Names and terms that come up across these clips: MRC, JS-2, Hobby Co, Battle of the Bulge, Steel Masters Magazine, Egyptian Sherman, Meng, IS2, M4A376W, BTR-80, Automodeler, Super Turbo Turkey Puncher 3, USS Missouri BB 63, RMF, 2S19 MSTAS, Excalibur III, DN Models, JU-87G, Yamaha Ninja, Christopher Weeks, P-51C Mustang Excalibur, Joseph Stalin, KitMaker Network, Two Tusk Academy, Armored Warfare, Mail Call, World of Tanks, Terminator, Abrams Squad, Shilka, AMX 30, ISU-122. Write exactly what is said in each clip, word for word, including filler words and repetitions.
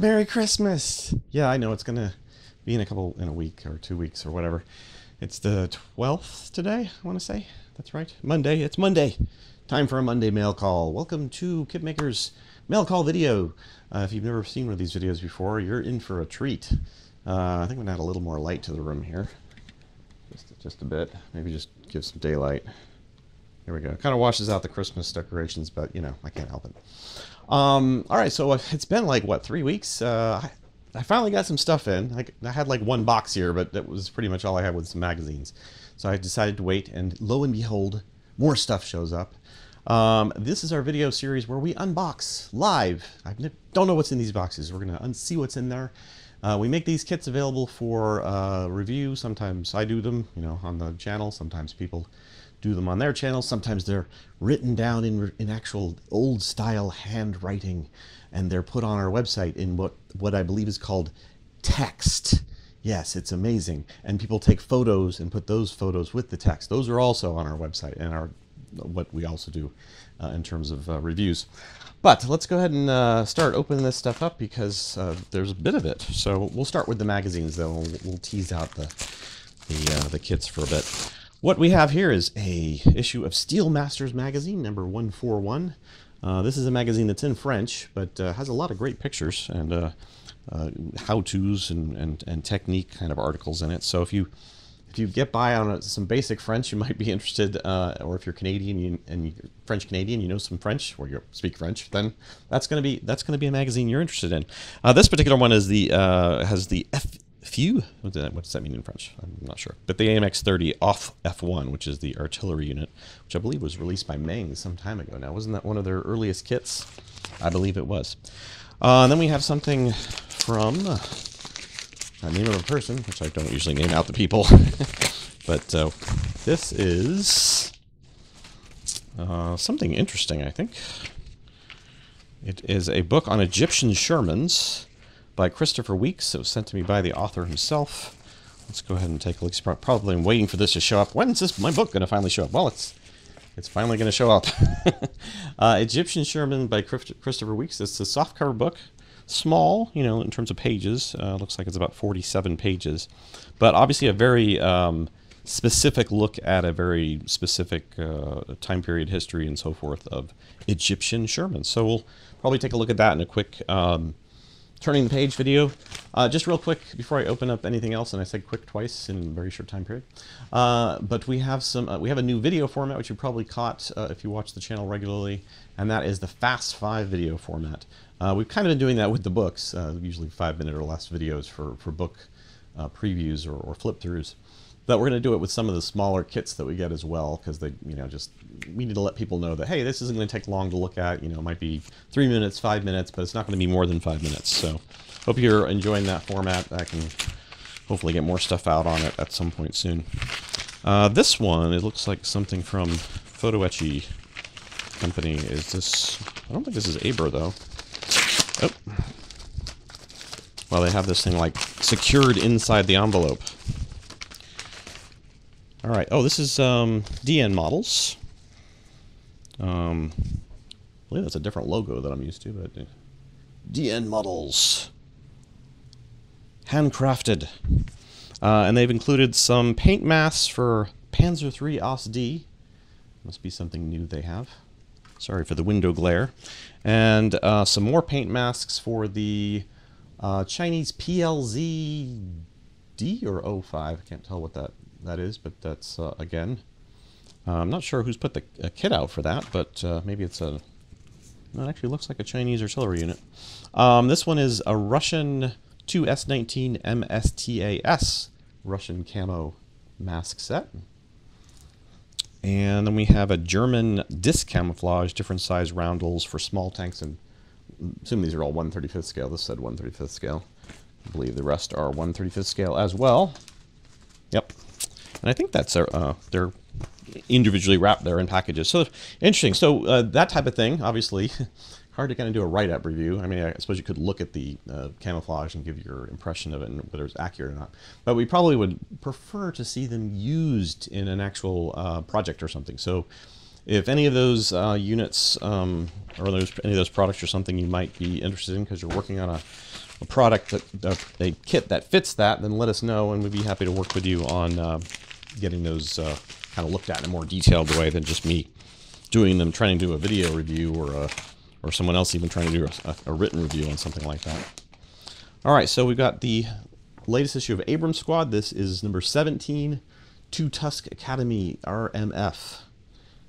Merry Christmas! Yeah, I know it's gonna be in a couple, in a week or two weeks or whatever. It's the twelfth today, I want to say. That's right. Monday. It's Monday. Time for a Monday mail call. Welcome to KitMaker's mail call video. Uh, if you've never seen one of these videos before, you're in for a treat. Uh, I think we're gonna add a little more light to the room here. Just, just a bit. Maybe just give some daylight. There we go. It kind of washes out the Christmas decorations, but you know, I can't help it. Um, all right, so it's been like, what, three weeks? Uh, I, I finally got some stuff in. I, I had like one box here, but that was pretty much all I had with some magazines. So I decided to wait, and lo and behold, more stuff shows up. Um, this is our video series where we unbox live. I don't know what's in these boxes. We're going to see what's in there. Uh, we make these kits available for uh, review. Sometimes I do them, you know, on the channel. Sometimes people do them on their channel. Sometimes they're written down in, in actual old style handwriting, and they're put on our website in what, what I believe is called text. Yes, it's amazing. And people take photos and put those photos with the text. Those are also on our website and our, what we also do uh, in terms of uh, reviews. But let's go ahead and uh, start opening this stuff up, because uh, there's a bit of it. So we'll start with the magazines, though. We'll, we'll tease out the, the, uh, the kits for a bit. What we have here is a issue of Steel Masters Magazine, number one forty-one. Uh, this is a magazine that's in French, but uh, has a lot of great pictures and uh, uh, how-tos and, and, and technique kind of articles in it. So if you if you get by on a, some basic French, you might be interested, uh, or if you're Canadian you, and you're French-Canadian, you know some French, or you speak French, then that's going to be that's going to be a magazine you're interested in. Uh, this particular one is the uh, has the F. Few? What does that mean in French? I'm not sure. But the A M X thirty off F one, which is the artillery unit, which I believe was released by Meng some time ago now. Wasn't that one of their earliest kits? I believe it was. Uh, and then we have something from uh, a name of a person, which I don't usually name out the people. But uh, this is uh, something interesting, I think. It is a book on Egyptian Shermans by Christopher Weeks. It was sent to me by the author himself. Let's go ahead and take a look. He's probably been waiting for this to show up. When's this my book going to finally show up? Well, it's it's finally going to show up. uh, Egyptian Sherman by Christopher Weeks. It's a softcover book, small, you know, in terms of pages. Uh, looks like it's about forty-seven pages, but obviously a very um, specific look at a very specific uh, time period history and so forth of Egyptian Sherman. So we'll probably take a look at that in a quick. Um, Turning the page video. Uh, just real quick before I open up anything else, and I said quick twice in a very short time period. Uh, but we have some, uh, we have a new video format which you probably caught uh, if you watch the channel regularly, and that is the Fast Five video format. Uh, we've kind of been doing that with the books, uh, usually five minute or less videos for for book uh, previews or, or flip throughs. But we're going to do it with some of the smaller kits that we get as well, because they, you know, just we need to let people know that, hey, this isn't going to take long to look at. You know, it might be three minutes, five minutes, but it's not going to be more than five minutes. So, hope you're enjoying that format. I can hopefully get more stuff out on it at some point soon. Uh, this one, it looks like something from Photoetchy Company. Is this? I don't think this is Aber though. Oh. Well, they have this thing like secured inside the envelope. All right. Oh, this is um, D N Models. Um, I believe that's a different logo that I'm used to, but D N Models, handcrafted, uh, and they've included some paint masks for Panzer three Aus D. Must be something new they have. Sorry for the window glare, and uh, some more paint masks for the uh, Chinese P L Z D or O five. I can't tell what that. That is, but that's uh, again. Uh, I'm not sure who's put the uh, kit out for that, but uh, maybe it's a. No, it actually looks like a Chinese artillery unit. Um, this one is a Russian two S nineteen M S T A S Russian camo mask set, and then we have a German disc camouflage, different size roundels for small tanks, and I assume these are all one thirty-fifth scale. This said one thirty-fifth scale. I believe the rest are one thirty-fifth scale as well. Yep. And I think that's their, uh, they're individually wrapped there in packages. So interesting. So uh, that type of thing, obviously, hard to kind of do a write-up review. I mean, I suppose you could look at the uh, camouflage and give your impression of it and whether it's accurate or not. But we probably would prefer to see them used in an actual uh, project or something. So if any of those uh, units um, or those, any of those products or something you might be interested in because you're working on a a product, that uh, a kit that fits that, then let us know, and we'd be happy to work with you on uh, getting those uh, kind of looked at in a more detailed way than just me doing them, trying to do a video review, or a, or someone else even trying to do a, a written review on something like that. All right, so we've got the latest issue of Abrams Squad. This is number seventeen, Two Tusk Academy, R M F.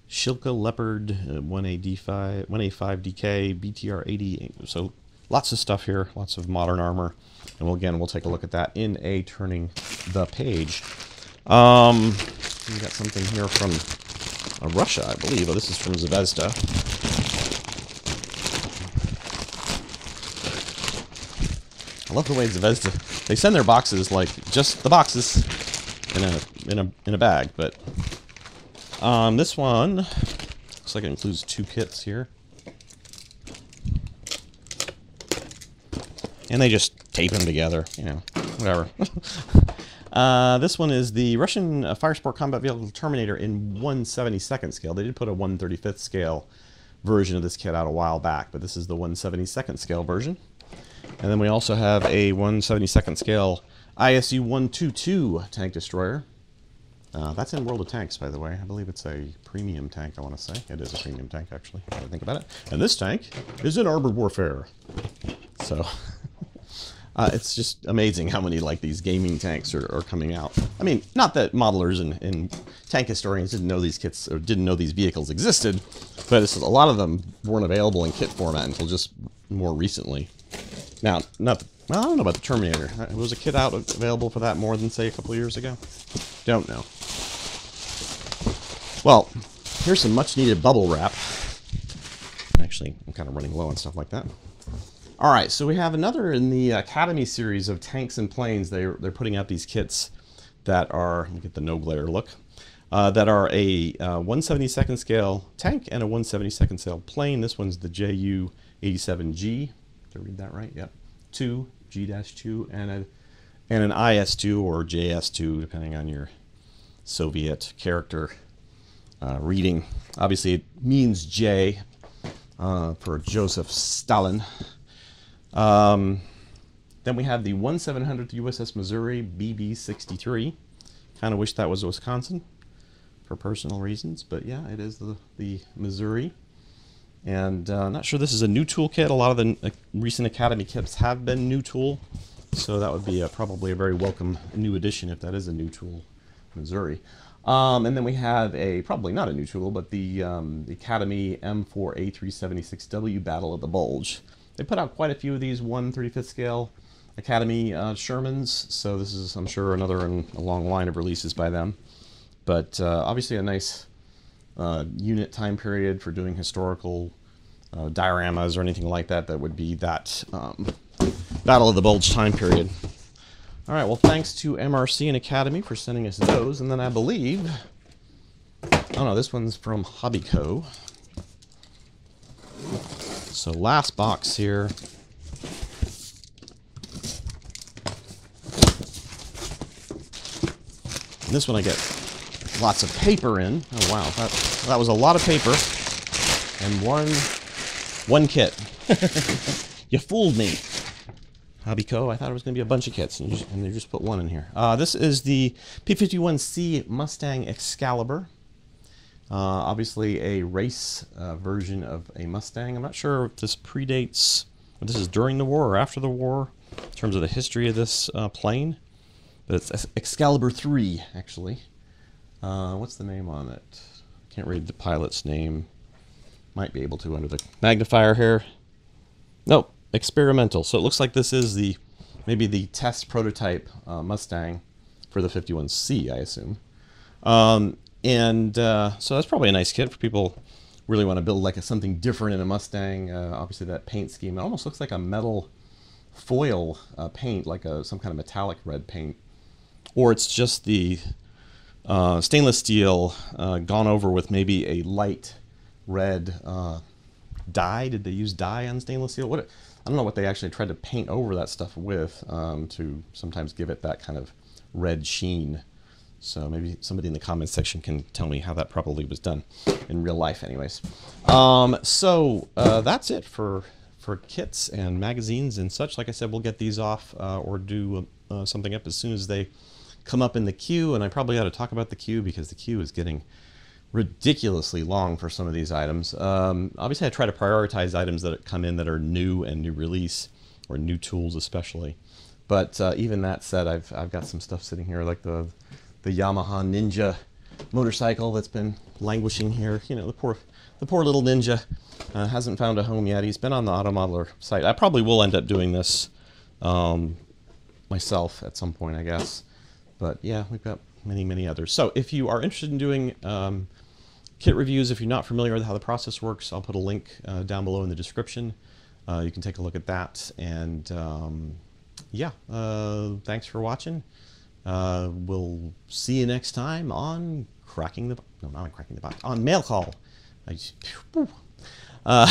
Shilka Leopard, uh, one A D five, one A five D K, B T R eighty. So lots of stuff here, lots of modern armor. And we'll, again, we'll take a look at that in a turning the page. Um, we got something here from uh, Russia, I believe. Oh, this is from Zvezda. I love the way Zvezda, they send their boxes like just the boxes in a in a in a bag, but. Um, this one looks like it includes two kits here, and they just tape them together, you know, whatever. uh, this one is the Russian uh, Firesport Combat Vehicle Terminator in one seventy-second scale. They did put a one thirty-fifth scale version of this kit out a while back, but this is the one seventy-second scale version. And then we also have a one seventy-second scale I S U one twenty-two tank destroyer. Uh, that's in World of Tanks, by the way. I believe it's a premium tank, I want to say. It is a premium tank, actually, now that I think about it. And this tank is in Armored Warfare. So, uh, it's just amazing how many, like, these gaming tanks are, are coming out. I mean, not that modelers and, and tank historians didn't know these kits, or didn't know these vehicles existed, but it's, a lot of them weren't available in kit format until just more recently. Now, not the, well, I don't know about the Terminator. Was a kit out available for that more than, say, a couple of years ago? Don't know. Well, here's some much-needed bubble wrap. Actually, I'm kind of running low on stuff like that. All right, so we have another in the Academy series of tanks and planes. They're, they're putting out these kits that are, let me get the no-glare look, uh, that are a uh, one seventy-second scale tank and a one seventy-second scale plane. This one's the J U eighty-seven G. Did I read that right? Yep. two G two and a and an I S two or J S two, depending on your Soviet character uh, reading. Obviously, it means J uh, for Joseph Stalin. Um, then we have the one seven hundredth U S S Missouri B B sixty-three. Kind of wish that was Wisconsin for personal reasons, but yeah, it is the, the Missouri. And uh, I'm not sure this is a new toolkit. A lot of the uh, recent Academy kits have been new tool. So that would be a, probably a very welcome new addition if that is a new tool, Missouri. Um, and then we have a, probably not a new tool, but the, um, the Academy M four A three seventy-six W Battle of the Bulge. They put out quite a few of these one thirty-fifth scale Academy uh, Shermans, so this is, I'm sure, another in a long line of releases by them. But uh, obviously a nice uh, unit time period for doing historical uh, dioramas or anything like that that would be that... Um, Battle of the Bulge time period. All right, well, thanks to M R C and Academy for sending us those. And then I believe, oh no, this one's from Hobby Co. So last box here. And this one I get lots of paper in. Oh wow, that, that was a lot of paper and one, one kit. You fooled me. Hobby Co. I thought it was going to be a bunch of kits, and, you just, and they just put one in here. Uh, this is the P fifty-one C Mustang Excalibur. Uh, obviously a race uh, version of a Mustang. I'm not sure if this predates, if this is during the war or after the war, in terms of the history of this uh, plane. But it's Excalibur three, actually. Uh, what's the name on it? Can't read the pilot's name. Might be able to under the magnifier here. Nope. Experimental. So it looks like this is the maybe the test prototype uh, Mustang for the fifty-one C, I assume. Um, and uh, so that's probably a nice kit for people really want to build like a, something different in a Mustang. Uh, obviously that paint scheme, it almost looks like a metal foil uh, paint, like a, some kind of metallic red paint. Or it's just the uh, stainless steel uh, gone over with maybe a light red uh, dye. Did they use dye on stainless steel? What? I don't know what they actually tried to paint over that stuff with um, to sometimes give it that kind of red sheen. So maybe somebody in the comments section can tell me how that probably was done in real life anyways. Um, so uh, that's it for, for kits and magazines and such. Like I said, we'll get these off uh, or do uh, something up as soon as they come up in the queue. And I probably ought to talk about the queue because the queue is getting ridiculously long for some of these items. Um, obviously, I try to prioritize items that come in that are new and new release, or new tools especially. But uh, even that said, I've, I've got some stuff sitting here, like the, the Yamaha Ninja motorcycle that's been languishing here. You know, the poor, the poor little Ninja uh, hasn't found a home yet. He's been on the Automodeler site. I probably will end up doing this um, myself at some point, I guess. But yeah, we've got many, many others. So if you are interested in doing um, kit reviews, if you're not familiar with how the process works, I'll put a link uh, down below in the description. Uh, you can take a look at that. And um, yeah, uh, thanks for watching. Uh, we'll see you next time on Cracking the... No, not on Cracking the Box. On Mail Call. I just, uh,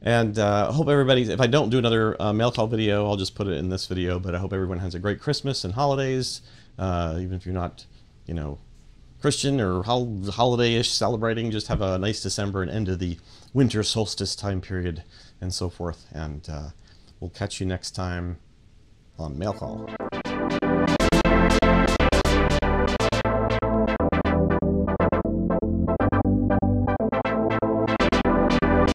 and I uh, hope everybody's... If I don't do another uh, Mail Call video, I'll just put it in this video. But I hope everyone has a great Christmas and holidays. Uh, even if you're not, you know, Christian or hol holiday-ish celebrating, just have a nice December and end of the winter solstice time period and so forth. And uh, we'll catch you next time on Mail Call.